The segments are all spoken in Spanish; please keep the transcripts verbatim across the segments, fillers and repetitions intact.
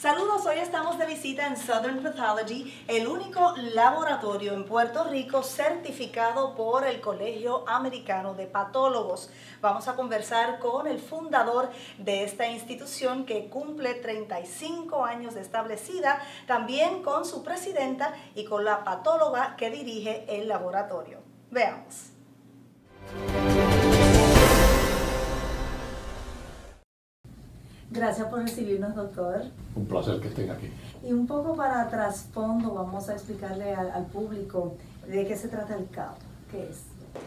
Saludos, hoy estamos de visita en Southern Pathology, el único laboratorio en Puerto Rico certificado por el Colegio Americano de Patólogos. Vamos a conversar con el fundador de esta institución que cumple treinta y cinco años de establecida, también con su presidenta y con la patóloga que dirige el laboratorio. Veamos. Gracias por recibirnos, doctor. Un placer que estén aquí. Y un poco para trasfondo, vamos a explicarle al, al público de qué se trata el C A P. ¿Qué es?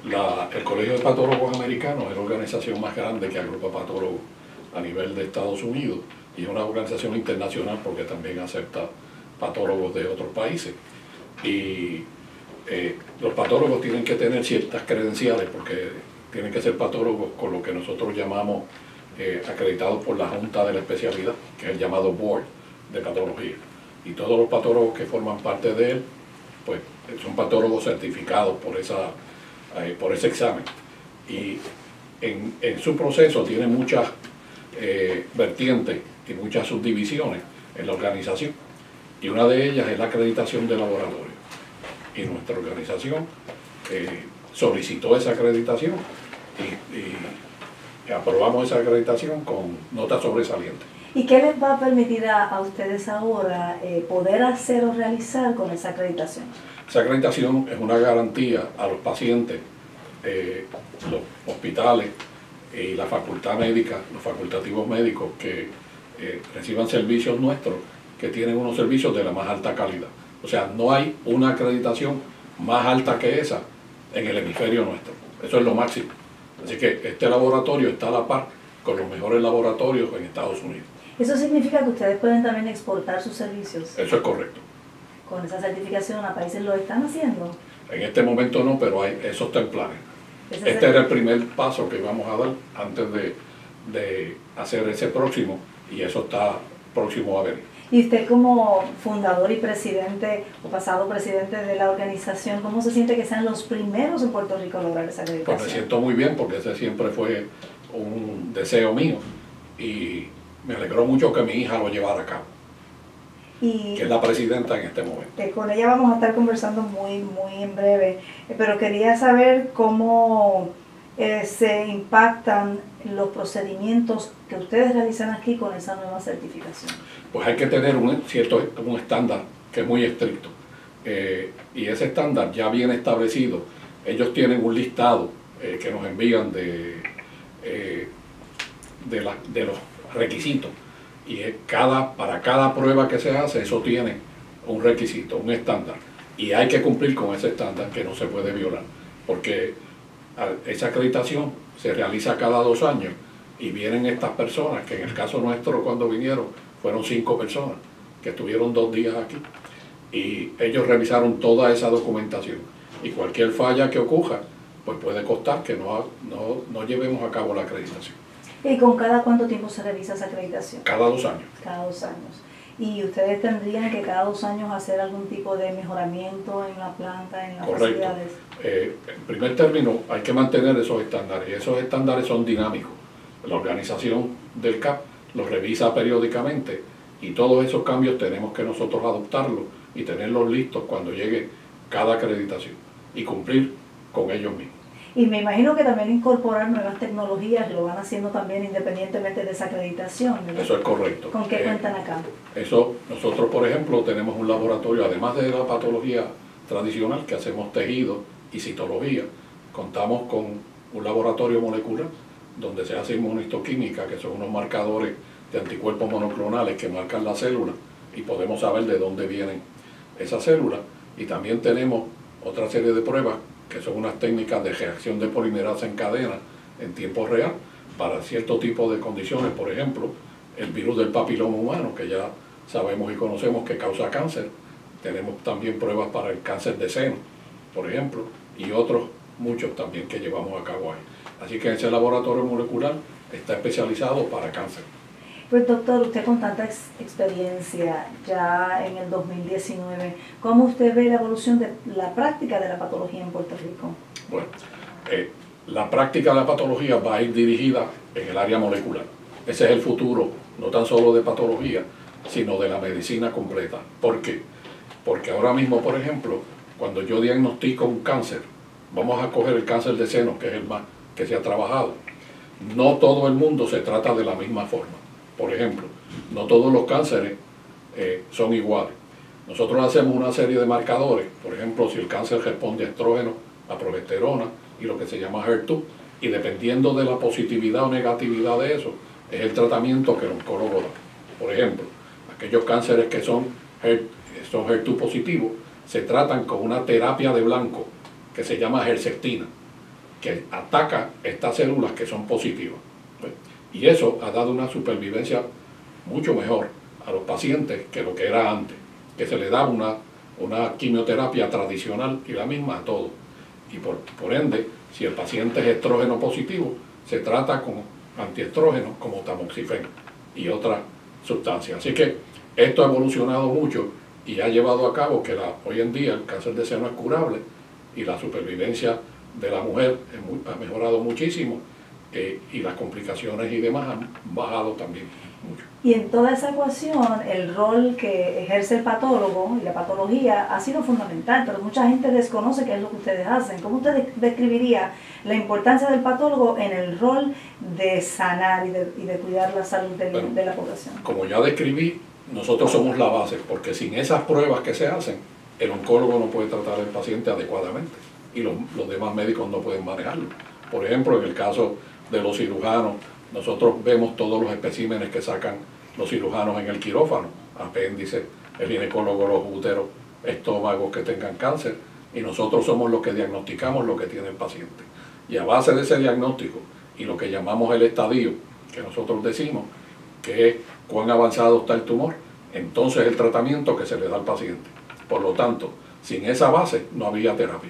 La, el Colegio de Patólogos Americanos es la organización más grande que agrupa patólogos a nivel de Estados Unidos y es una organización internacional porque también acepta patólogos de otros países. Y eh, los patólogos tienen que tener ciertas credenciales porque tienen que ser patólogos con lo que nosotros llamamos Eh, acreditados por la Junta de la Especialidad, que es el llamado Board de Patología. Y todos los patólogos que forman parte de él, pues son patólogos certificados por, esa, eh, por ese examen. Y en, en su proceso tiene muchas eh, vertientes y muchas subdivisiones en la organización. Y una de ellas es la acreditación de laboratorio. Y nuestra organización eh, solicitó esa acreditación y, y aprobamos esa acreditación con notas sobresalientes. ¿Y qué les va a permitir a, a ustedes ahora eh, poder hacer o realizar con esa acreditación? Esa acreditación es una garantía a los pacientes, eh, los hospitales y la facultad médica, los facultativos médicos que eh, reciban servicios nuestros, que tienen unos servicios de la más alta calidad. O sea, no hay una acreditación más alta que esa en el hemisferio nuestro. Eso es lo máximo. Así que este laboratorio está a la par con los mejores laboratorios en Estados Unidos. ¿Eso significa que ustedes pueden también exportar sus servicios? Eso es correcto. ¿Con esa certificación a países lo están haciendo? En este momento no, pero hay, eso está en planes. Este es el... era el primer paso que íbamos a dar antes de, de hacer ese próximo, y eso está próximo a venir. Y usted como fundador y presidente, o pasado presidente de la organización, ¿cómo se siente que sean los primeros en Puerto Rico a lograr esa acreditación? Pues me siento muy bien porque ese siempre fue un deseo mío y me alegró mucho que mi hija lo llevara a cabo, y que es la presidenta en este momento. Que con ella vamos a estar conversando muy, muy en breve, pero quería saber cómo eh, se impactan los procedimientos que ustedes realizan aquí con esa nueva certificación. Pues hay que tener un cierto un estándar que es muy estricto, eh, y ese estándar ya viene establecido. Ellos tienen un listado eh, que nos envían de, eh, de, la, de los requisitos, y cada, para cada prueba que se hace eso tiene un requisito, un estándar, y hay que cumplir con ese estándar que no se puede violar, porque esa acreditación se realiza cada dos años y vienen estas personas, que en el caso nuestro cuando vinieron fueron cinco personas que estuvieron dos días aquí, y ellos revisaron toda esa documentación, y cualquier falla que ocurra pues puede costar que no, no, no llevemos a cabo la acreditación. ¿Y con cada cuánto tiempo se revisa esa acreditación? Cada dos años. Cada dos años. ¿Y ustedes tendrían que cada dos años hacer algún tipo de mejoramiento en la planta, en las facilidades? Eh, en primer término, hay que mantener esos estándares, y esos estándares son dinámicos. La organización del C A P los revisa periódicamente, y todos esos cambios tenemos que nosotros adoptarlos y tenerlos listos cuando llegue cada acreditación y cumplir con ellos mismos. Y me imagino que también incorporar nuevas tecnologías lo van haciendo también independientemente de esa acreditación, ¿verdad? Eso es correcto. ¿Con qué eh, cuentan acá? Eso, nosotros por ejemplo tenemos un laboratorio, además de la patología tradicional que hacemos tejido y citología, contamos con un laboratorio molecular donde se hace inmunistoquímica, que son unos marcadores de anticuerpos monoclonales que marcan las células y podemos saber de dónde vienen esas células, y también tenemos otra serie de pruebas que son unas técnicas de reacción de polimerasa en cadena en tiempo real para cierto tipo de condiciones, por ejemplo, el virus del papiloma humano, que ya sabemos y conocemos que causa cáncer. Tenemos también pruebas para el cáncer de seno, por ejemplo, y otros muchos también que llevamos a cabo ahí. Así que ese laboratorio molecular está especializado para cáncer. Pues doctor, usted con tanta ex experiencia ya en el dos mil diecinueve, ¿cómo usted ve la evolución de la práctica de la patología en Puerto Rico? Bueno, eh, la práctica de la patología va a ir dirigida en el área molecular. Ese es el futuro, no tan solo de patología, sino de la medicina completa. ¿Por qué? Porque ahora mismo, por ejemplo, cuando yo diagnostico un cáncer, vamos a coger el cáncer de seno, que es el más que se ha trabajado, no todo el mundo se trata de la misma forma. Por ejemplo, no todos los cánceres eh, son iguales. Nosotros hacemos una serie de marcadores, por ejemplo, si el cáncer responde a estrógeno, a progesterona y lo que se llama H E R dos, y dependiendo de la positividad o negatividad de eso, es el tratamiento que el oncólogo da. Por ejemplo, aquellos cánceres que son H E R dos positivos se tratan con una terapia de Blanco que se llama Herceptina, que ataca estas células que son positivas. Y eso ha dado una supervivencia mucho mejor a los pacientes que lo que era antes, que se le daba una, una quimioterapia tradicional y la misma a todos. Y por, por ende, si el paciente es estrógeno positivo, se trata con antiestrógenos como tamoxifeno y otras sustancias. Así que esto ha evolucionado mucho y ha llevado a cabo que la, hoy en día el cáncer de seno es curable y la supervivencia de la mujer ha mejorado muchísimo eh, y las complicaciones y demás han bajado también mucho. Y en toda esa ecuación el rol que ejerce el patólogo y la patología ha sido fundamental, pero mucha gente desconoce qué es lo que ustedes hacen. ¿Cómo usted describiría la importancia del patólogo en el rol de sanar y de, y de cuidar la salud de, bueno, de la población? Como ya describí, nosotros somos la base, porque sin esas pruebas que se hacen, el oncólogo no puede tratar al paciente adecuadamente y los, los demás médicos no pueden manejarlo. Por ejemplo, en el caso de los cirujanos, nosotros vemos todos los especímenes que sacan los cirujanos en el quirófano, apéndices, el ginecólogo, los úteros, estómagos que tengan cáncer, y nosotros somos los que diagnosticamos lo que tiene el paciente. Y a base de ese diagnóstico y lo que llamamos el estadio, que nosotros decimos que es cuán avanzado está el tumor, entonces el tratamiento que se le da al paciente. Por lo tanto, sin esa base no había terapia.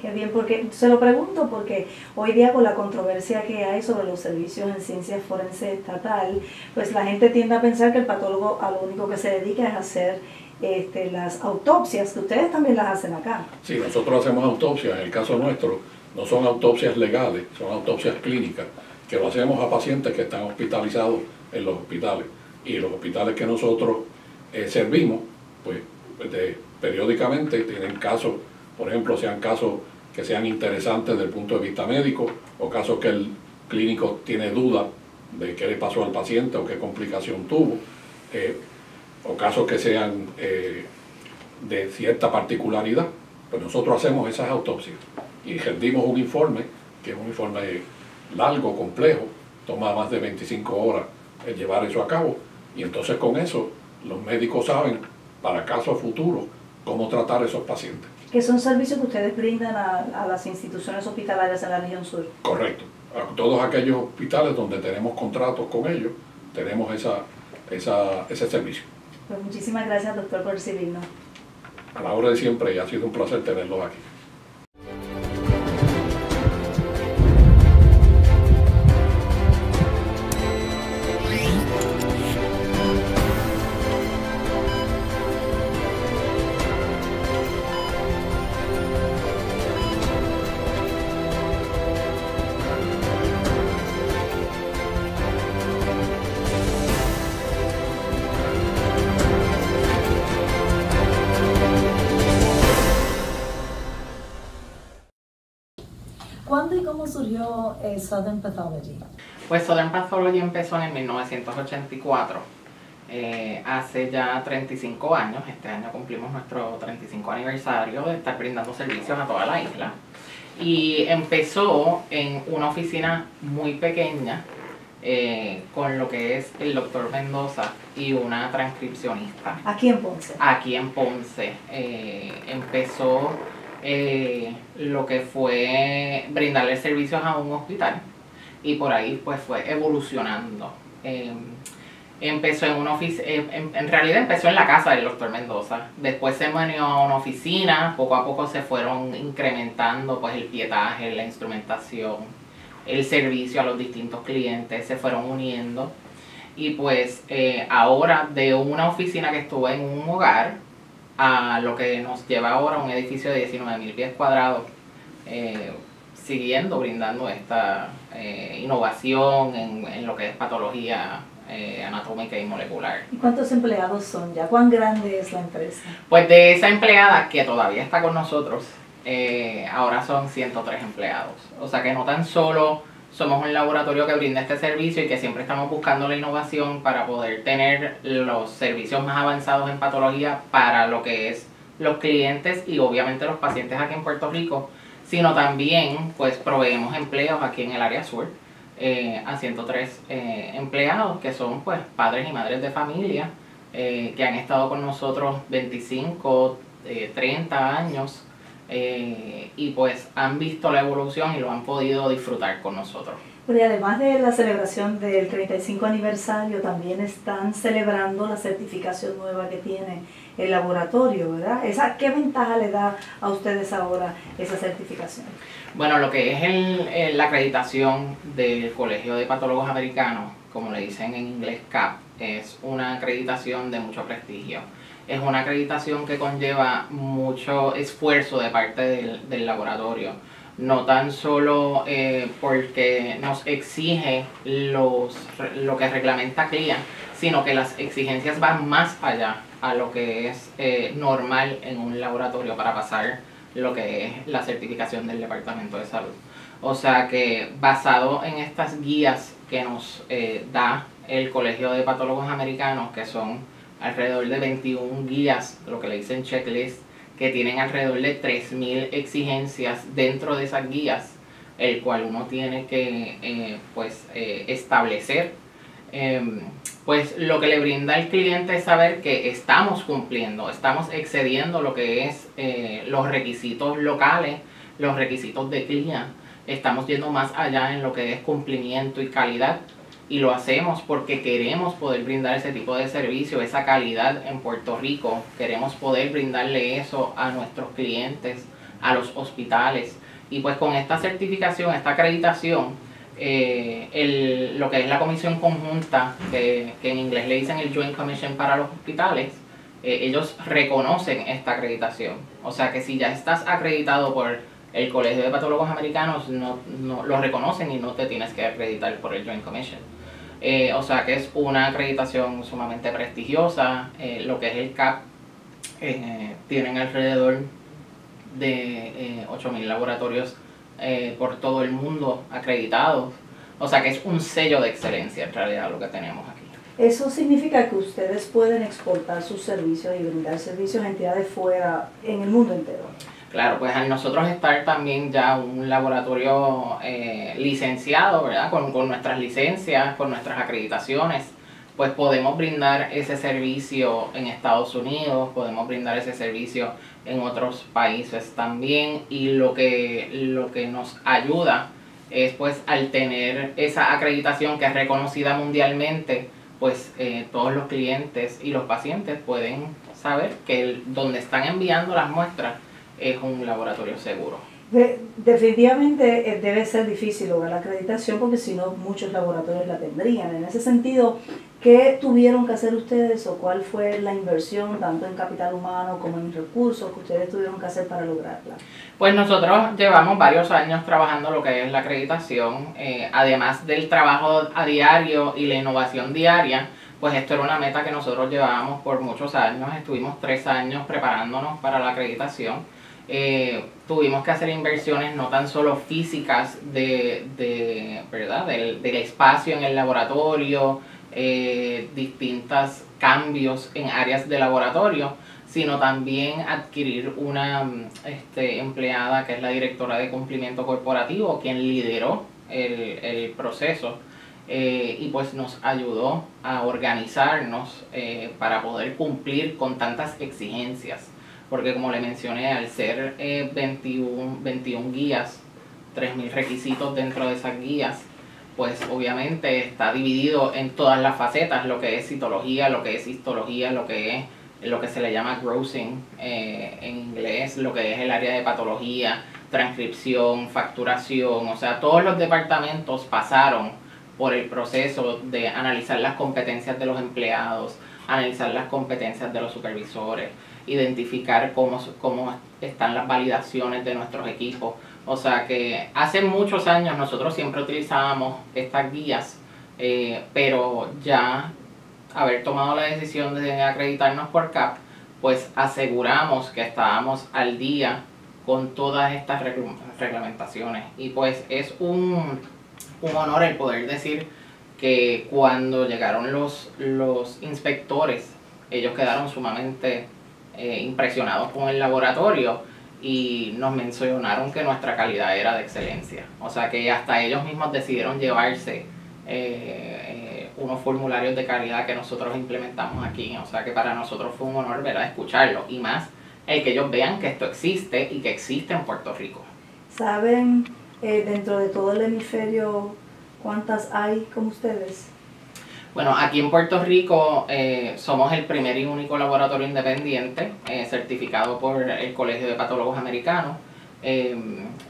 Qué bien, porque se lo pregunto porque hoy día con la controversia que hay sobre los servicios en ciencias forense estatal, pues la gente tiende a pensar que el patólogo a lo único que se dedica es a hacer este, las autopsias, que ustedes también las hacen acá. Sí, nosotros hacemos autopsias. En el caso nuestro no son autopsias legales, son autopsias clínicas, que lo hacemos a pacientes que están hospitalizados en los hospitales. Y los hospitales que nosotros eh, servimos, pues de, periódicamente tienen casos, por ejemplo, sean casos que sean interesantes desde el punto de vista médico o casos que el clínico tiene duda de qué le pasó al paciente o qué complicación tuvo, eh, o casos que sean eh, de cierta particularidad, pues nosotros hacemos esas autopsias y rendimos un informe, que es un informe largo, complejo, toma más de veinticinco horas el llevar eso a cabo, y entonces con eso los médicos saben para casos futuros cómo tratar a esos pacientes. Que son servicios que ustedes brindan a, a las instituciones hospitalarias en la región sur. Correcto. A todos aquellos hospitales donde tenemos contratos con ellos, tenemos esa, esa, ese servicio. Pues muchísimas gracias, doctor, por recibirnos. A la hora de siempre, y ha sido un placer tenerlos aquí. ¿Cuándo y cómo surgió eh, Southern Pathology? Pues Southern Pathology empezó en mil novecientos ochenta y cuatro, eh, hace ya treinta y cinco años, este año cumplimos nuestro treinta y cinco aniversario de estar brindando servicios a toda la isla. Y empezó en una oficina muy pequeña eh, con lo que es el doctor Mendoza y una transcripcionista. ¿Aquí en Ponce? Aquí en Ponce. Eh, empezó... Eh, lo que fue brindarle servicios a un hospital y por ahí pues fue evolucionando. Eh, empezó en una oficina, eh, en, en realidad empezó en la casa del doctor Mendoza, después se manió a una oficina, poco a poco se fueron incrementando pues el pietaje, la instrumentación, el servicio a los distintos clientes, se fueron uniendo y pues eh, ahora de una oficina que estuvo en un hogar a lo que nos lleva ahora un edificio de diecinueve mil pies cuadrados, eh, siguiendo brindando esta eh, innovación en, en lo que es patología eh, anatómica y molecular. ¿Y cuántos empleados son ya? ¿Cuán grande es la empresa? Pues de esa empleada que todavía está con nosotros, eh, ahora son ciento tres empleados. O sea que no tan solo somos un laboratorio que brinda este servicio y que siempre estamos buscando la innovación para poder tener los servicios más avanzados en patología para lo que es los clientes y obviamente los pacientes aquí en Puerto Rico, sino también pues proveemos empleos aquí en el área sur eh, a ciento tres eh, empleados que son pues padres y madres de familia eh, que han estado con nosotros veinticinco, eh, treinta años eh, y pues han visto la evolución y lo han podido disfrutar con nosotros. Pero además de la celebración del treinta y cinco aniversario, también están celebrando la certificación nueva que tiene el laboratorio, ¿verdad? Esa, ¿qué ventaja le da a ustedes ahora esa certificación? Bueno, lo que es el, el, la acreditación del Colegio de Patólogos Americanos, como le dicen en inglés C A P, es una acreditación de mucho prestigio. Es una acreditación que conlleva mucho esfuerzo de parte del, del laboratorio. No tan solo eh, porque nos exige los, lo que reglamenta C L I A, sino que las exigencias van más allá a lo que es eh, normal en un laboratorio para pasar lo que es la certificación del Departamento de Salud. O sea que basado en estas guías que nos eh, da el Colegio de Patólogos Americanos, que son alrededor de veintiuna guías, lo que le dicen checklist, que tienen alrededor de tres mil exigencias dentro de esas guías, el cual uno tiene que eh, pues, eh, establecer, eh, pues lo que le brinda al cliente es saber que estamos cumpliendo, estamos excediendo lo que es eh, los requisitos locales, los requisitos de C L I A, estamos yendo más allá en lo que es cumplimiento y calidad, y lo hacemos porque queremos poder brindar ese tipo de servicio, esa calidad en Puerto Rico. Queremos poder brindarle eso a nuestros clientes, a los hospitales. Y pues con esta certificación, esta acreditación, eh, el, lo que es la comisión conjunta, que, que en inglés le dicen el Joint Commission para los hospitales, eh, ellos reconocen esta acreditación. O sea que si ya estás acreditado por el Colegio de Patólogos Americanos, no, no, lo reconocen y no te tienes que acreditar por el Joint Commission. Eh, o sea que es una acreditación sumamente prestigiosa. Eh, lo que es el C A P, eh, tienen alrededor de eh, ocho mil laboratorios eh, por todo el mundo acreditados. O sea que es un sello de excelencia en realidad lo que tenemos aquí. Eso significa que ustedes pueden exportar sus servicios y brindar servicios a entidades fuera, en el mundo entero. Claro, pues al nosotros estar también ya un laboratorio eh, licenciado, ¿verdad? Con, con nuestras licencias, con nuestras acreditaciones, pues podemos brindar ese servicio en Estados Unidos, podemos brindar ese servicio en otros países también, y lo que, lo que nos ayuda es pues al tener esa acreditación que es reconocida mundialmente, pues eh, todos los clientes y los pacientes pueden saber que el, donde están enviando las muestras es un laboratorio seguro. De, definitivamente debe ser difícil lograr la acreditación porque si no muchos laboratorios la tendrían. En ese sentido, ¿qué tuvieron que hacer ustedes o cuál fue la inversión tanto en capital humano como en recursos que ustedes tuvieron que hacer para lograrla? Pues nosotros llevamos varios años trabajando lo que es la acreditación, eh, además del trabajo a diario y la innovación diaria. Pues esto era una meta que nosotros llevábamos por muchos años, estuvimos tres años preparándonos para la acreditación. Eh, tuvimos que hacer inversiones no tan solo físicas de, de, ¿verdad? Del, del espacio en el laboratorio, eh, distintos cambios en áreas de laboratorio, sino también adquirir una este, empleada que es la directora de cumplimiento corporativo, quien lideró el, el proceso eh, y pues nos ayudó a organizarnos eh, para poder cumplir con tantas exigencias. Porque como le mencioné, al ser eh, veintiuna guías, tres mil requisitos dentro de esas guías, pues obviamente está dividido en todas las facetas, lo que es citología, lo que es histología, lo que es lo que se le llama grossing eh, en inglés, lo que es el área de patología, transcripción, facturación, o sea, todos los departamentos pasaron por el proceso de analizar las competencias de los empleados, analizar las competencias de los supervisores, identificar cómo, cómo están las validaciones de nuestros equipos. O sea que hace muchos años nosotros siempre utilizábamos estas guías eh, pero ya haber tomado la decisión de acreditarnos por C A P, pues aseguramos que estábamos al día con todas estas reglamentaciones. Y pues es un, un honor el poder decir que cuando llegaron los, los inspectores, ellos quedaron sumamente eh, impresionados con el laboratorio y nos mencionaron que nuestra calidad era de excelencia. O sea que hasta ellos mismos decidieron llevarse eh, unos formularios de calidad que nosotros implementamos aquí. O sea que para nosotros fue un honor, ¿verdad?, escucharlo, y más el que ellos vean que esto existe y que existe en Puerto Rico. ¿Saben eh, dentro de todo el hemisferio cuántas hay como ustedes? Bueno, aquí en Puerto Rico eh, somos el primer y único laboratorio independiente eh, certificado por el Colegio de Patólogos Americanos. Eh,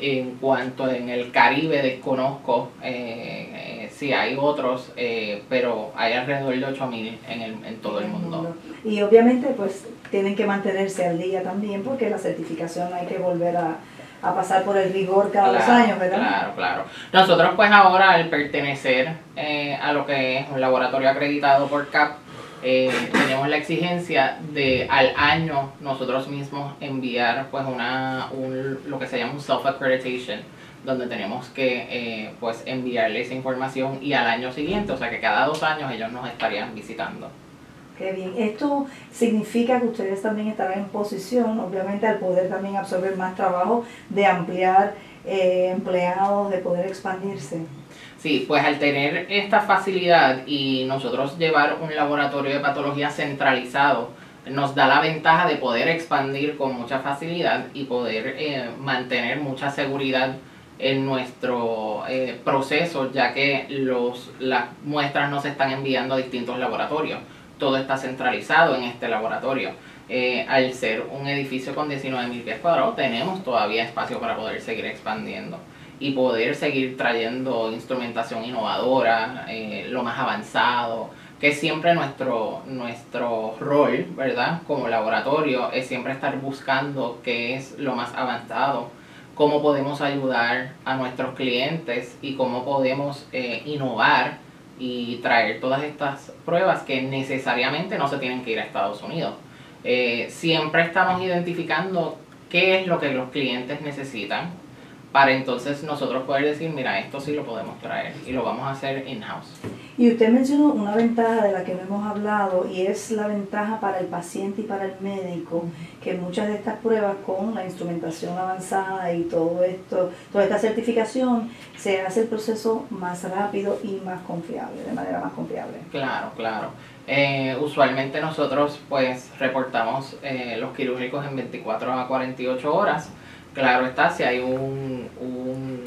en cuanto en el Caribe desconozco eh, eh, si hay otros, eh, pero hay alrededor de ocho mil en, el, en todo el mundo. Y obviamente pues tienen que mantenerse al día también, porque la certificación hay que volver a... a pasar por el rigor cada claro, dos años, ¿verdad? Claro, claro. Nosotros pues ahora, al pertenecer eh, a lo que es un laboratorio acreditado por C A P, eh, tenemos la exigencia de al año nosotros mismos enviar pues una, un, lo que se llama un self-accreditation, donde tenemos que eh, pues enviarle esa información y al año siguiente, o sea que cada dos años ellos nos estarían visitando. Qué bien. Esto significa que ustedes también estarán en posición, obviamente, al poder también absorber más trabajo, de ampliar eh, empleados, de poder expandirse. Sí, pues al tener esta facilidad y nosotros llevar un laboratorio de patología centralizado, nos da la ventaja de poder expandir con mucha facilidad y poder eh, mantener mucha seguridad en nuestro eh, proceso, ya que los, las muestras no se están enviando a distintos laboratorios. Todo está centralizado en este laboratorio. Eh, al ser un edificio con diecinueve mil pies cuadrados, tenemos todavía espacio para poder seguir expandiendo y poder seguir trayendo instrumentación innovadora, eh, lo más avanzado, que siempre nuestro, nuestro rol, ¿verdad?, como laboratorio es siempre estar buscando qué es lo más avanzado, cómo podemos ayudar a nuestros clientes y cómo podemos eh, innovar y traer todas estas pruebas que necesariamente no se tienen que ir a Estados Unidos. Eh, siempre estamos identificando qué es lo que los clientes necesitan para entonces nosotros poder decir, mira, esto sí lo podemos traer y lo vamos a hacer in-house. Y usted mencionó una ventaja de la que no hemos hablado, y es la ventaja para el paciente y para el médico, que muchas de estas pruebas con la instrumentación avanzada y todo esto, toda esta certificación, se hace el proceso más rápido y más confiable, de manera más confiable. Claro, claro. Eh, usualmente nosotros pues reportamos eh, los quirúrgicos en veinticuatro a cuarenta y ocho horas. Claro está, si hay un, un,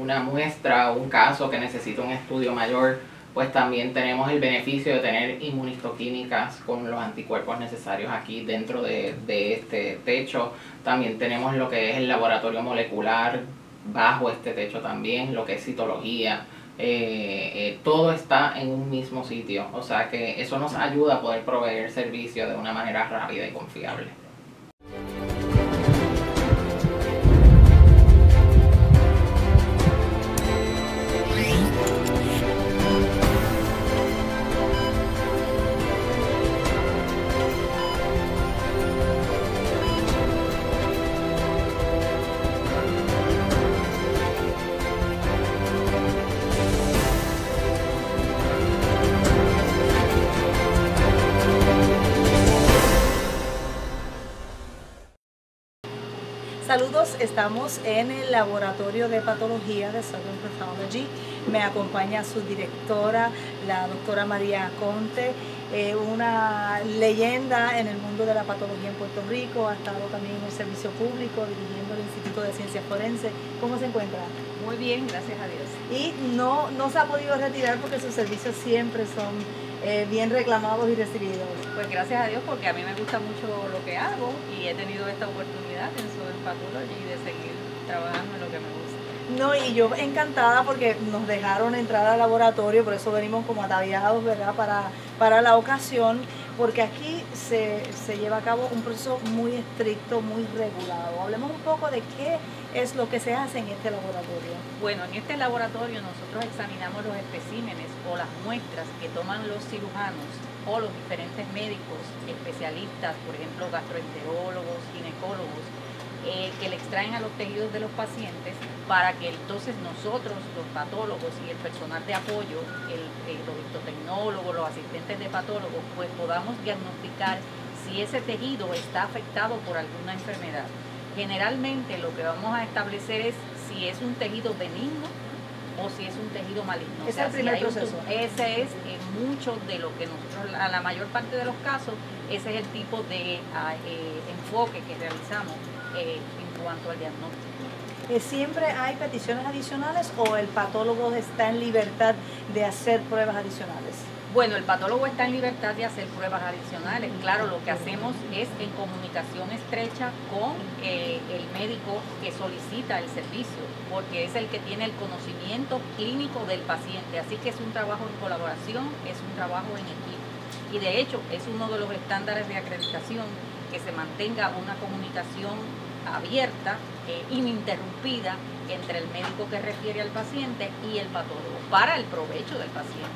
una muestra o un caso que necesita un estudio mayor, pues también tenemos el beneficio de tener inmunistoquímicas con los anticuerpos necesarios aquí dentro de, de este techo. También tenemos lo que es el laboratorio molecular bajo este techo también, lo que es citología. Eh, eh, todo está en un mismo sitio, o sea que eso nos ayuda a poder proveer servicio de una manera rápida y confiable. Saludos, estamos en el Laboratorio de Patología de Southern Pathology. Me acompaña su directora, la doctora María Conte, eh, una leyenda en el mundo de la patología en Puerto Rico. Ha estado también en el servicio público, dirigiendo el Instituto de Ciencias Forense. ¿Cómo se encuentra? Muy bien, gracias a Dios. Y no, no se ha podido retirar porque sus servicios siempre son... Eh, bien reclamados y recibidos. Pues gracias a Dios, porque a mí me gusta mucho lo que hago y he tenido esta oportunidad en Southern Pathology de seguir trabajando en lo que me gusta. No, y yo encantada porque nos dejaron entrar al laboratorio, por eso venimos como ataviados, ¿verdad?, para, para la ocasión. porque aquí se, se lleva a cabo un proceso muy estricto, muy regulado. Hablemos un poco de qué es lo que se hace en este laboratorio. Bueno, en este laboratorio nosotros examinamos los especímenes o las muestras que toman los cirujanos o los diferentes médicos especialistas, por ejemplo gastroenterólogos, ginecólogos, eh, que le extraen a los tejidos de los pacientes para que entonces nosotros, los patólogos y el personal de apoyo, el, eh, los histotecnólogos, los asistentes de patólogos, pues podamos diagnosticar si ese tejido está afectado por alguna enfermedad. Generalmente lo que vamos a establecer es si es un tejido benigno o si es un tejido maligno. Ese o sea, es el primer si proceso. Un, ese es eh, mucho de lo que nosotros, a la mayor parte de los casos, ese es el tipo de a, eh, enfoque que realizamos eh, en cuanto al diagnóstico. ¿Siempre hay peticiones adicionales o el patólogo está en libertad de hacer pruebas adicionales? Bueno, el patólogo está en libertad de hacer pruebas adicionales. Claro, lo que hacemos es en comunicación estrecha con eh, el médico que solicita el servicio, porque es el que tiene el conocimiento clínico del paciente. Así que es un trabajo en colaboración, es un trabajo en equipo. Y de hecho, es uno de los estándares de acreditación que se mantenga una comunicación abierta, eh, ininterrumpida, entre el médico que refiere al paciente y el patólogo, para el provecho del paciente.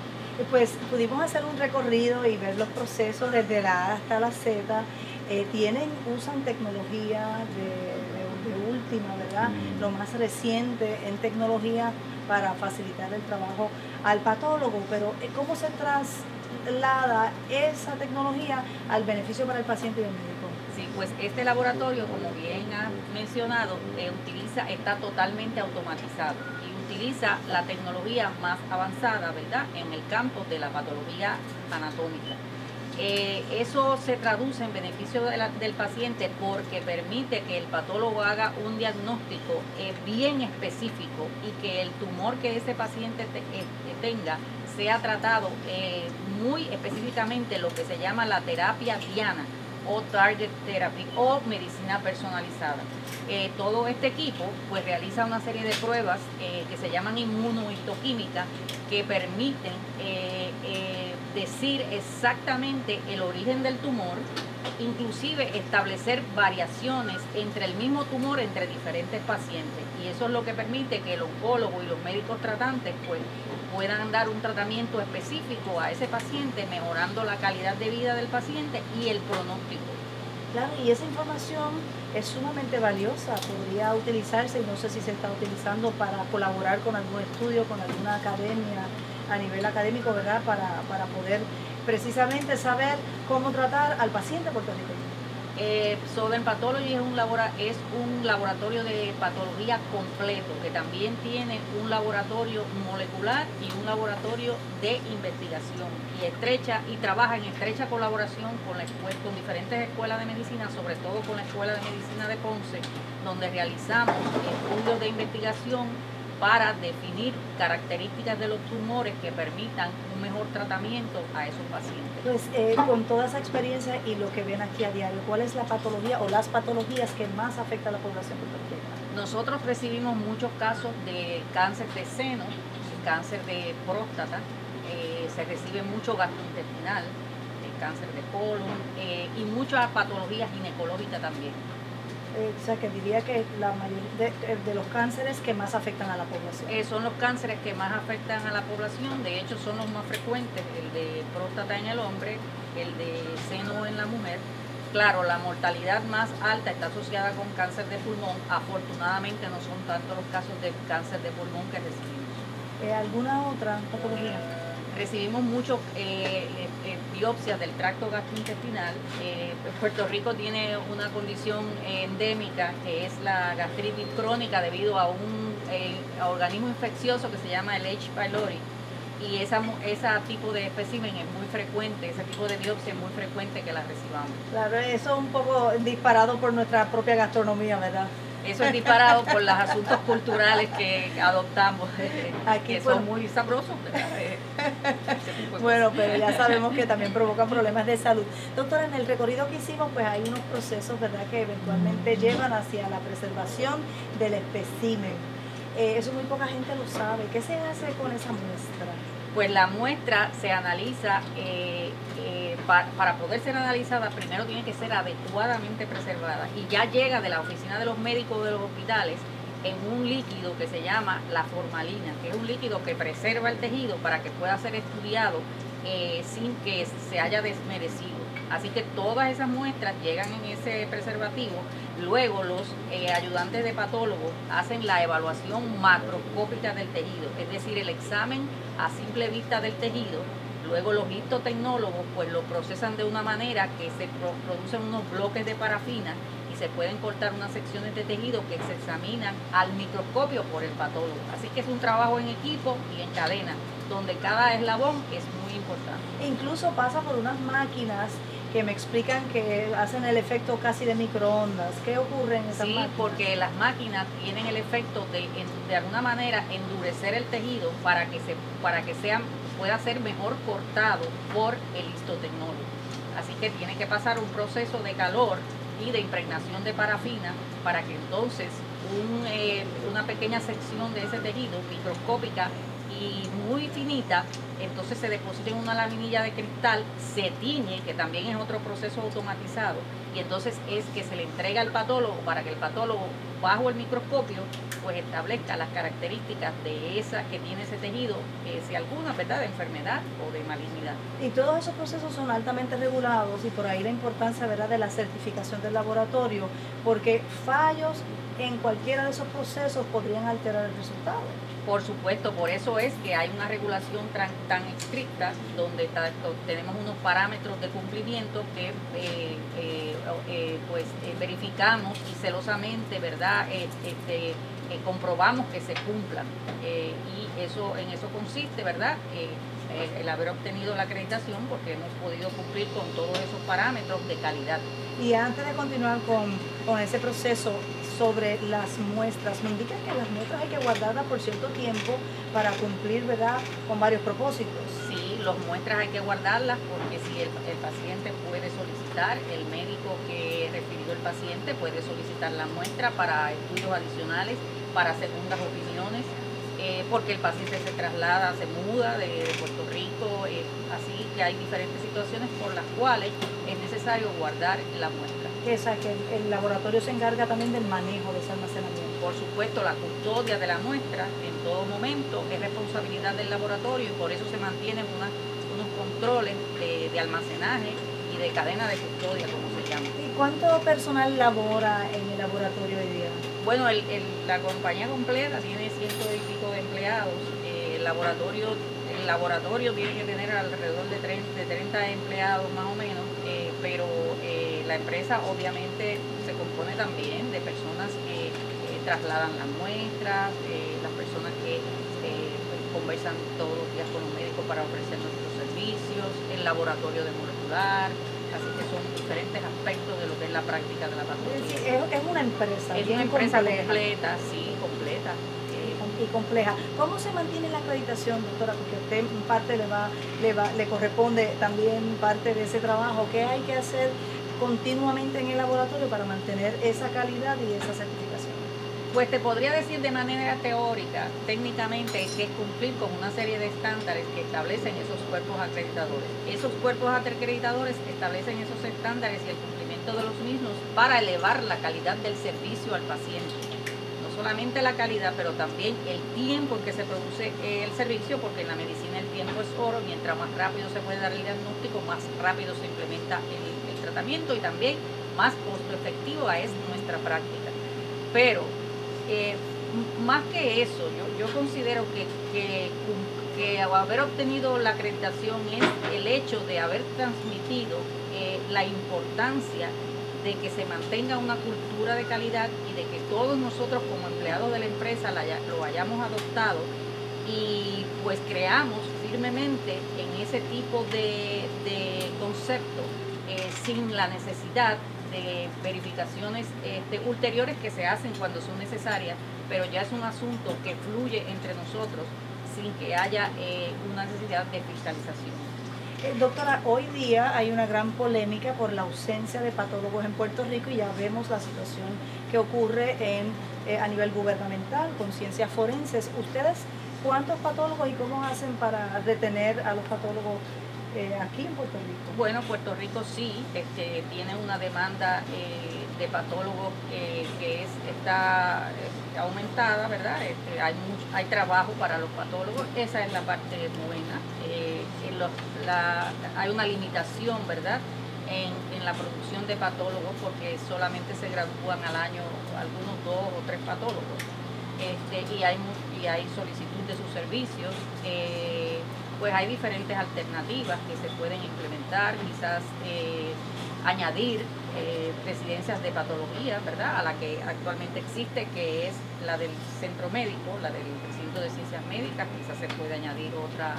Pues pudimos hacer un recorrido y ver los procesos desde la A hasta la Z. Eh, tienen, usan tecnología de, de, de última, ¿verdad? Lo más reciente en tecnología para facilitar el trabajo al patólogo, pero ¿cómo se traslada esa tecnología al beneficio para el paciente y el médico? Sí, pues este laboratorio, como bien has mencionado, eh, utiliza, está totalmente automatizado y utiliza la tecnología más avanzada, ¿verdad?, en el campo de la patología anatómica. Eh, eso se traduce en beneficio de la, del paciente porque permite que el patólogo haga un diagnóstico eh, bien específico y que el tumor que ese paciente te, eh, tenga sea tratado eh, muy específicamente, lo que se llama la terapia diana o target therapy o medicina personalizada. Eh, todo este equipo pues realiza una serie de pruebas eh, que se llaman inmunohistoquímicas que permiten eh, eh, decir exactamente el origen del tumor, inclusive establecer variaciones entre el mismo tumor entre diferentes pacientes, y eso es lo que permite que el oncólogo y los médicos tratantes pues puedan dar un tratamiento específico a ese paciente, mejorando la calidad de vida del paciente y el pronóstico. Claro, y esa información es sumamente valiosa, podría utilizarse, y no sé si se está utilizando para colaborar con algún estudio, con alguna academia, a nivel académico, ¿verdad?, para, para poder precisamente saber cómo tratar al paciente puertorriqueño. Eh, Southern Pathology es un, labora, es un laboratorio de patología completo que también tiene un laboratorio molecular y un laboratorio de investigación y estrecha y trabaja en estrecha colaboración con, la, con diferentes escuelas de medicina, sobre todo con la Escuela de Medicina de Ponce, donde realizamos estudios de investigación para definir características de los tumores que permitan un mejor tratamiento a esos pacientes. Pues eh, con toda esa experiencia y lo que ven aquí a diario, ¿cuál es la patología o las patologías que más afecta a la población puertorriqueña? Nosotros recibimos muchos casos de cáncer de seno, cáncer de próstata, eh, se recibe mucho gastrointestinal, el cáncer de colon eh, y mucha patología ginecológica también. Eh, o sea, que diría que la mayoría de, de los cánceres que más afectan a la población. Eh, son los cánceres que más afectan a la población, de hecho son los más frecuentes, el de próstata en el hombre, el de seno en la mujer. Claro, la mortalidad más alta está asociada con cáncer de pulmón, afortunadamente no son tantos los casos de cáncer de pulmón que recibimos. Eh, ¿Alguna otra patología? Eh, Recibimos muchas eh, eh, biopsias del tracto gastrointestinal. Eh, Puerto Rico tiene una condición endémica que es la gastritis crónica debido a un eh, organismo infeccioso que se llama el H. pylori. Y esa, esa tipo de espécimen es muy frecuente, ese tipo de biopsia es muy frecuente que la recibamos. Claro, eso es un poco disparado por nuestra propia gastronomía, ¿verdad? Eso es disparado por los asuntos culturales que adoptamos, eh, Aquí, que pues, son muy sabrosos. Eh, bueno, pero ya sabemos que también provocan problemas de salud. Doctora, en el recorrido que hicimos, pues hay unos procesos, ¿verdad?, que eventualmente llevan hacia la preservación del espécimen. Eh, eso muy poca gente lo sabe. ¿Qué se hace con esa muestra? pues la muestra se analiza, eh, eh, pa, para poder ser analizada primero tiene que ser adecuadamente preservada y ya llega de la oficina de los médicos de los hospitales en un líquido que se llama la formalina, que es un líquido que preserva el tejido para que pueda ser estudiado eh, sin que se haya desmerecido. Así que todas esas muestras llegan en ese preservativo, luego los eh, ayudantes de patólogos hacen la evaluación macroscópica del tejido, es decir, el examen a simple vista del tejido, luego los histotecnólogos pues lo procesan de una manera que se producen unos bloques de parafina y se pueden cortar unas secciones de tejido que se examinan al microscopio por el patólogo. Así que es un trabajo en equipo y en cadena, donde cada eslabón es muy importante. Incluso pasa por unas máquinas que me explican que hacen el efecto casi de microondas. ¿Qué ocurre en esas máquinas? Sí, porque las máquinas tienen el efecto de, de alguna manera, endurecer el tejido para que, se, para que sea, pueda ser mejor cortado por el histotecnólogo. Así que tiene que pasar un proceso de calor y de impregnación de parafina para que entonces un, eh, una pequeña sección de ese tejido microscópica y muy finita, entonces se deposita en una laminilla de cristal, se tiñe, que también es otro proceso automatizado, y entonces es que se le entrega al patólogo para que el patólogo, bajo el microscopio, pues establezca las características de esa que tiene ese tejido, eh, si alguna, ¿verdad?, de enfermedad o de malignidad. Y todos esos procesos son altamente regulados, y por ahí la importancia, ¿verdad?, de la certificación del laboratorio, porque fallos en cualquiera de esos procesos podrían alterar el resultado. Por supuesto, por eso es que hay una regulación tan, tan estricta, donde tanto tenemos unos parámetros de cumplimiento que eh, eh, eh, pues, eh, verificamos y celosamente, ¿verdad?, eh, este, eh, comprobamos que se cumplan. Eh, y eso, en eso consiste, ¿verdad?, eh, el, el haber obtenido la acreditación, porque hemos podido cumplir con todos esos parámetros de calidad. Y antes de continuar con, con ese proceso sobre las muestras, me indican que las muestras hay que guardarlas por cierto tiempo para cumplir, ¿verdad?, con varios propósitos. Sí, las muestras hay que guardarlas porque si el, el paciente puede solicitar, el médico que refirió el paciente puede solicitar la muestra para estudios adicionales, para segundas opiniones, eh, porque el paciente se traslada, se muda de, de Puerto Rico, eh, así que hay diferentes situaciones por las cuales es necesario guardar la muestra. Esa, que el, el laboratorio se encarga también del manejo de ese almacenamiento. Por supuesto, la custodia de la muestra en todo momento es responsabilidad del laboratorio y por eso se mantienen una, unos controles de, de almacenaje y de cadena de custodia, como se llama. ¿Y cuánto personal labora en el laboratorio hoy día? Bueno, el, el, la compañía completa tiene ciento y pico de empleados. Eh, el, laboratorio, el laboratorio tiene que tener alrededor de treinta empleados más o menos, eh, pero... Eh, la empresa obviamente se compone también de personas que eh, trasladan las muestras, eh, las personas que eh, conversan todos los días con los médicos para ofrecer nuestros servicios, el laboratorio de molecular, así que son diferentes aspectos de lo que es la práctica de la patología. Sí, es, es una empresa. Es una empresa compleja. completa, sí, completa. Y compleja. ¿Cómo se mantiene la acreditación, doctora? Porque a usted en parte le, va, le, va, le corresponde también parte de ese trabajo. ¿Qué hay que hacer continuamente en el laboratorio para mantener esa calidad y esa certificación? Pues te podría decir de manera teórica, técnicamente, que es cumplir con una serie de estándares que establecen esos cuerpos acreditadores. Esos cuerpos acreditadores establecen esos estándares y el cumplimiento de los mismos para elevar la calidad del servicio al paciente. No solamente la calidad, pero también el tiempo en que se produce el servicio, porque en la medicina el tiempo es oro, mientras más rápido se puede dar el diagnóstico, más rápido se implementa el tratamiento y también más costo efectiva es nuestra práctica. Pero eh, más que eso, yo, yo considero que, que, que haber obtenido la acreditación es el hecho de haber transmitido eh, la importancia de que se mantenga una cultura de calidad y de que todos nosotros como empleados de la empresa la, lo hayamos adoptado y pues creamos firmemente en ese tipo de, de concepto. Eh, sin la necesidad de verificaciones este, ulteriores que se hacen cuando son necesarias, pero ya es un asunto que fluye entre nosotros sin que haya eh, una necesidad de fiscalización. Eh, doctora, hoy día hay una gran polémica por la ausencia de patólogos en Puerto Rico y ya vemos la situación que ocurre en, eh, a nivel gubernamental con ciencias forenses. ¿Ustedes ¿Cuántos patólogos y cómo hacen para retener a los patólogos eh, aquí en Puerto Rico? Bueno, Puerto Rico sí este, tiene una demanda eh, de patólogos eh, que es, está aumentada, ¿verdad? Este, hay, mucho, hay trabajo para los patólogos, esa es la parte buena. Eh, en los, la, hay una limitación, ¿verdad? En, en la producción de patólogos porque solamente se gradúan al año algunos dos o tres patólogos. Este, y, hay, y hay solicitud de sus servicios, eh, pues hay diferentes alternativas que se pueden implementar, quizás eh, añadir eh, residencias de patología, ¿verdad? A la que actualmente existe, que es la del centro médico, la del Instituto de Ciencias Médicas, quizás se puede añadir otra...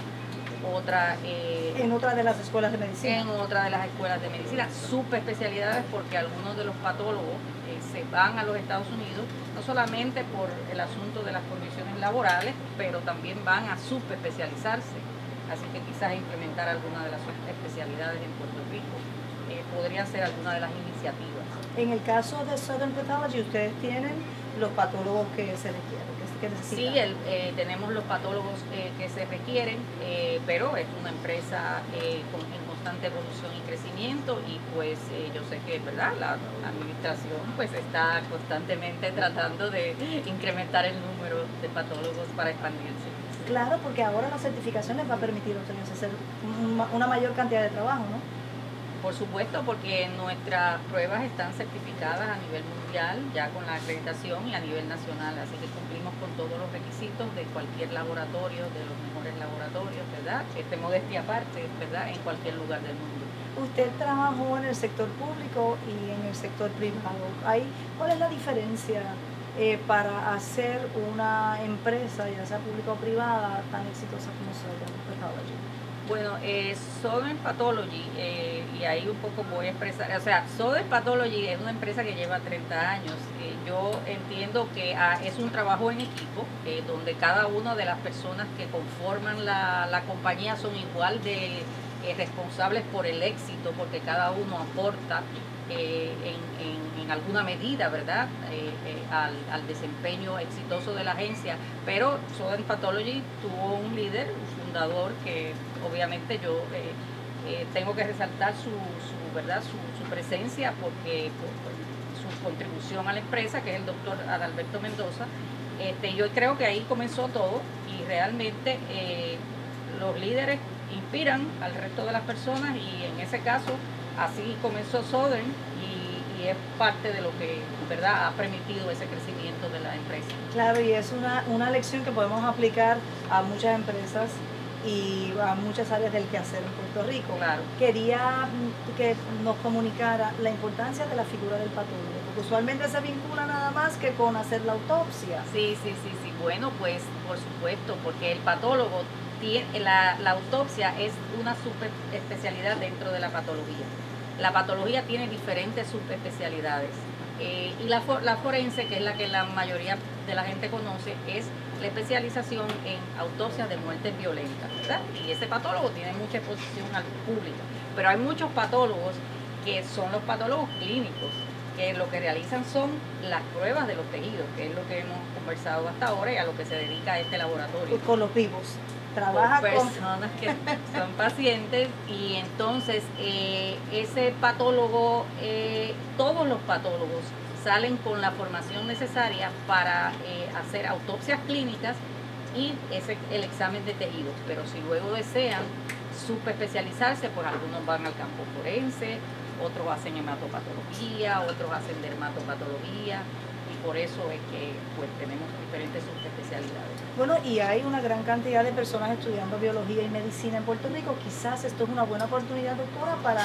Otra, eh, en otra de las escuelas de medicina. En otra de las escuelas de medicina, subespecialidades, porque algunos de los patólogos eh, se van a los Estados Unidos, no solamente por el asunto de las condiciones laborales, pero también van a subespecializarse. Así que quizás implementar alguna de las especialidades en Puerto Rico eh, podría ser alguna de las iniciativas. En el caso de Southern Pathology, ustedes tienen los patólogos que se requieren. Sí, el, eh, tenemos los patólogos eh, que se requieren, eh, pero es una empresa eh, con, en constante evolución y crecimiento y pues eh, yo sé que, ¿verdad? La, la administración pues está constantemente tratando de incrementar el número de patólogos para expandirse. Claro, porque ahora las certificaciones van a permitir a ustedes hacer una mayor cantidad de trabajo, ¿no? Por supuesto, porque nuestras pruebas están certificadas a nivel mundial, ya con la acreditación y a nivel nacional, así que cumplimos con todos los requisitos de cualquier laboratorio, de los mejores laboratorios, ¿verdad? Este, modestia aparte, ¿verdad? En cualquier lugar del mundo. Usted trabajó en el sector público y en el sector privado. ¿Cuál es la diferencia eh, para hacer una empresa, ya sea pública o privada, tan exitosa como Southern Pathology? Bueno, eh, Southern Pathology, eh, y ahí un poco voy a expresar, o sea, Southern Pathology es una empresa que lleva treinta años. Eh, yo entiendo que ah, es un trabajo en equipo, eh, donde cada una de las personas que conforman la, la compañía son igual de eh, responsables por el éxito, porque cada uno aporta eh, en, en, en alguna medida, ¿verdad?, eh, eh, al, al desempeño exitoso de la agencia. Pero Southern Pathology tuvo un líder, un fundador que... Obviamente yo eh, eh, tengo que resaltar su, su, ¿verdad? su, su presencia porque por, por su contribución a la empresa, que es el doctor Adalberto Mendoza. Este, yo creo que ahí comenzó todo y realmente eh, los líderes inspiran al resto de las personas y en ese caso así comenzó Southern y, y es parte de lo que, ¿verdad?, ha permitido ese crecimiento de la empresa. Claro, y es una, una lección que podemos aplicar a muchas empresas y a muchas áreas del quehacer en Puerto Rico. Claro. Quería que nos comunicara la importancia de la figura del patólogo, porque usualmente se vincula nada más que con hacer la autopsia. Sí, sí, sí, sí. Bueno, pues por supuesto, porque el patólogo, tiene, la, la autopsia es una subespecialidad dentro de la patología. La patología tiene diferentes subespecialidades. Eh, y la, la forense, que es la que la mayoría de la gente conoce, es la especialización en autopsias de muertes violentas, ¿verdad? Y ese patólogo tiene mucha exposición al público, pero hay muchos patólogos que son los patólogos clínicos, que lo que realizan son las pruebas de los tejidos, que es lo que hemos conversado hasta ahora y a lo que se dedica este laboratorio. Con los vivos, trabaja con personas que son pacientes y entonces eh, ese patólogo, eh, todos los patólogos salen con la formación necesaria para eh, hacer autopsias clínicas y ese, el examen de tejidos, pero si luego desean subespecializarse, pues algunos van al campo forense, otros hacen hematopatología, otros hacen dermatopatología y por eso es que pues tenemos diferentes subespecialidades. Bueno, y hay una gran cantidad de personas estudiando biología y medicina en Puerto Rico. Quizás esto es una buena oportunidad, doctora, para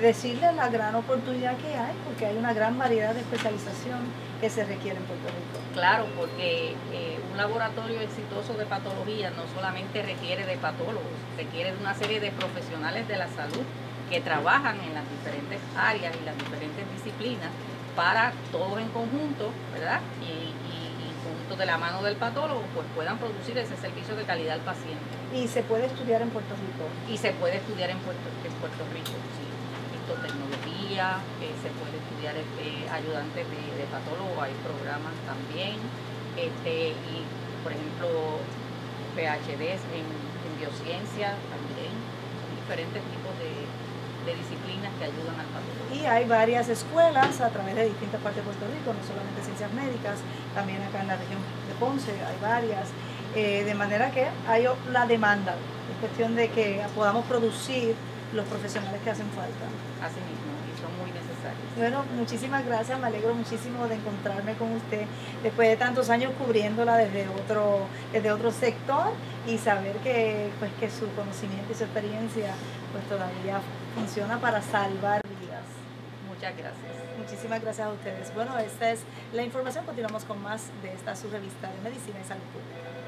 decirles la gran oportunidad que hay, porque hay una gran variedad de especialización que se requiere en Puerto Rico. Claro, porque eh, un laboratorio exitoso de patología no solamente requiere de patólogos, requiere de una serie de profesionales de la salud que trabajan en las diferentes áreas y las diferentes disciplinas para todos en conjunto, ¿verdad? Y, de la mano del patólogo, pues puedan producir ese servicio de calidad al paciente. ¿Y se puede estudiar en Puerto Rico? Y se puede estudiar en Puerto, en Puerto Rico, sí. Histotecnología, eh, se puede estudiar eh, ayudantes de, de patólogo, hay programas también, este, y por ejemplo, P H Ds en, en biociencia también, son diferentes tipos de, de disciplinas que ayudan al patólogo. Y hay varias escuelas a través de distintas partes de Puerto Rico, no solamente ciencias médicas, también acá en la región de Ponce hay varias, eh, de manera que hay la demanda, es cuestión de que podamos producir los profesionales que hacen falta. Así mismo, y son muy necesarios. Bueno, muchísimas gracias, me alegro muchísimo de encontrarme con usted después de tantos años cubriéndola desde otro, desde otro sector, y saber que, pues, que su conocimiento y su experiencia pues todavía funciona para salvar vidas. Muchas gracias. Muchísimas gracias a ustedes. Bueno, esta es la información, continuamos con más de esta su revista de Medicina y Salud Pública.